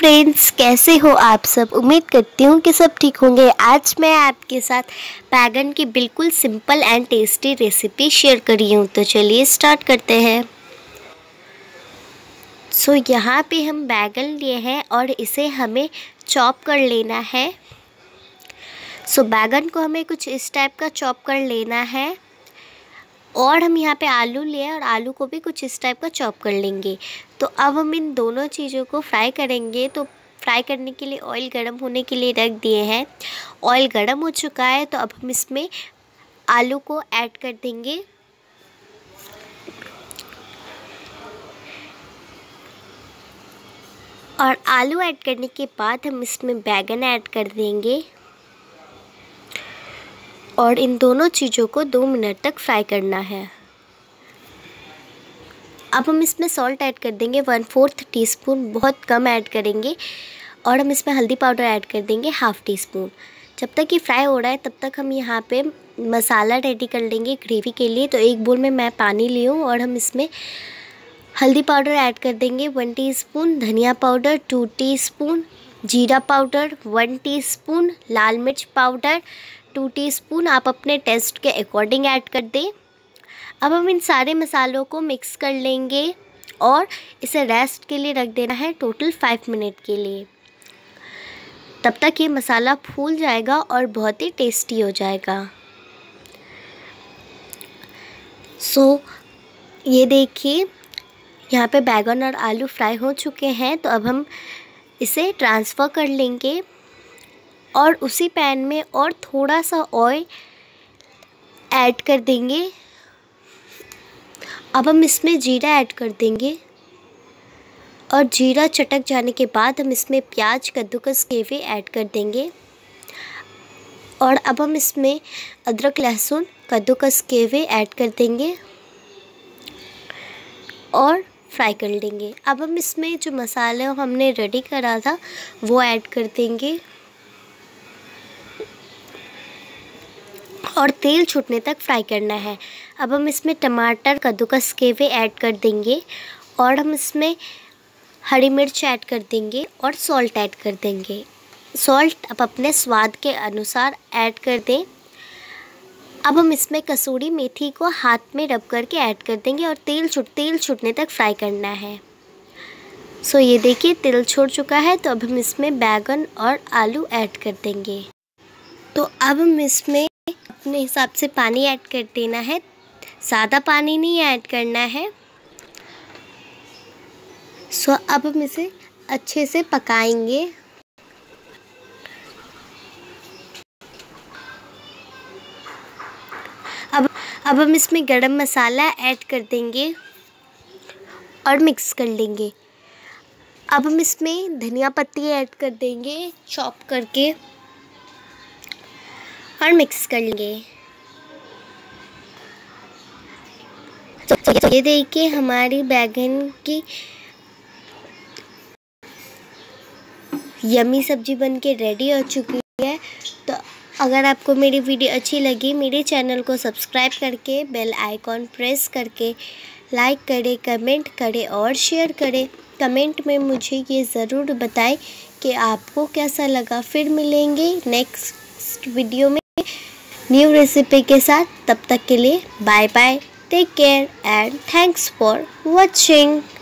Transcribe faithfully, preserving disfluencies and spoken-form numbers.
Friends, कैसे हो आप सब। उम्मीद करती हूँ कि सब ठीक होंगे। आज मैं आपके साथ बैगन की बिल्कुल simple and tasty recipe share कर रही हूँ, तो चलिए स्टार्ट करते हैं। सो so, यहाँ पे हम बैगन लिए हैं और इसे हमें चॉप कर लेना है। सो so, बैगन को हमें कुछ इस टाइप का चॉप कर लेना है। और हम यहाँ पे आलू लिए और आलू को भी कुछ इस टाइप का चॉप कर लेंगे। तो अब हम इन दोनों चीज़ों को फ्राई करेंगे। तो फ्राई करने के लिए ऑयल गरम होने के लिए रख दिए हैं। ऑयल गरम हो चुका है, तो अब हम इसमें आलू को ऐड कर देंगे। और आलू ऐड करने के बाद हम इसमें बैगन ऐड कर देंगे और इन दोनों चीज़ों को दो मिनट तक फ्राई करना है। अब हम इसमें सॉल्ट ऐड कर देंगे, वन फोर्थ टी स्पून, बहुत कम ऐड करेंगे। और हम इसमें हल्दी पाउडर ऐड कर देंगे हाफ़ टी स्पून। जब तक ये फ्राई हो रहा है तब तक हम यहाँ पे मसाला रेडी कर लेंगे ग्रेवी के लिए। तो एक बोल में मैं पानी ली हूँ और हम इसमें हल्दी पाउडर ऐड कर देंगे वन टी स्पून, धनिया पाउडर टू टी स्पून, जीरा पाउडर वन टी स्पून, लाल मिर्च पाउडर टू टीस्पून, आप अपने टेस्ट के अकॉर्डिंग ऐड कर दें। अब हम इन सारे मसालों को मिक्स कर लेंगे और इसे रेस्ट के लिए रख देना है टोटल फाइव मिनट के लिए। तब तक ये मसाला फूल जाएगा और बहुत ही टेस्टी हो जाएगा। सो so, ये देखिए यहाँ पे बैगन और आलू फ्राई हो चुके हैं। तो अब हम इसे ट्रांसफ़र कर लेंगे और उसी पैन में और थोड़ा सा ऑयल ऐड कर देंगे। अब हम इसमें जीरा ऐड कर देंगे और जीरा चटक जाने के बाद हम इसमें प्याज कद्दूकस किए हुए ऐड कर देंगे। और अब हम इसमें अदरक लहसुन कद्दूकस किए हुए ऐड कर देंगे और फ्राई कर लेंगे। अब हम इसमें जो मसाले हमने रेडी करा था वो ऐड कर देंगे और तेल छूटने तक फ्राई करना है। अब हम इसमें टमाटर कद्दूकस किए हुए ऐड कर देंगे और हम इसमें हरी मिर्च ऐड कर देंगे और सॉल्ट ऐड कर देंगे। सॉल्ट आप अपने स्वाद के अनुसार ऐड कर दें। अब हम इसमें कसूरी मेथी को हाथ में रब करके ऐड कर देंगे और तेल छूट तेल छूटने तक फ्राई करना है। सो ये देखिए तेल छोड़ चुका है, तो अब हम इसमें बैगन और आलू ऐड कर देंगे। तो अब हम इसमें अपने हिसाब से पानी ऐड कर देना है, ज़्यादा पानी नहीं ऐड करना है। सो अब हम इसे अच्छे से पकाएंगे। अब अब हम इसमें गरम मसाला ऐड कर देंगे और मिक्स कर लेंगे। अब हम इसमें धनिया पत्ती ऐड कर देंगे चॉप करके और मिक्स कर लेंगे। तो, तो ये देखिए हमारी बैगन की यमी सब्जी बनके रेडी हो चुकी है। तो अगर आपको मेरी वीडियो अच्छी लगी, मेरे चैनल को सब्सक्राइब करके बेल आइकॉन प्रेस करके लाइक करें, कमेंट करें और शेयर करें। कमेंट में मुझे ये ज़रूर बताएं कि आपको कैसा लगा। फिर मिलेंगे नेक्स्ट वीडियो में न्यू रेसिपी के साथ। तब तक के लिए bye bye, take care and thanks for watching.